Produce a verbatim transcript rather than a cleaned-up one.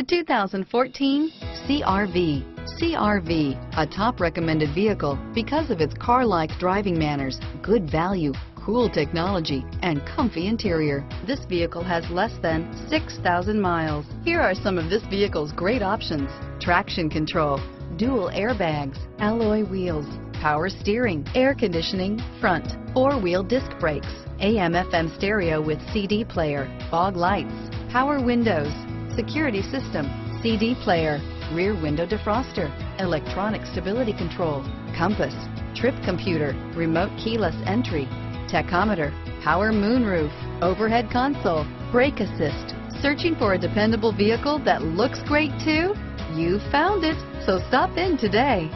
The two thousand fourteen C R V. C R V, a top recommended vehicle because of its car-like driving manners, good value, cool technology, and comfy interior. This vehicle has less than six thousand miles. Here are some of this vehicle's great options: traction control, dual airbags, alloy wheels, power steering, air conditioning, front, four-wheel disc brakes, A M F M stereo with C D player, fog lights, power windows, security system, C D player, rear window defroster, electronic stability control, compass, trip computer, remote keyless entry, tachometer, power moonroof, overhead console, brake assist. Searching for a dependable vehicle that looks great too? You found it, so stop in today.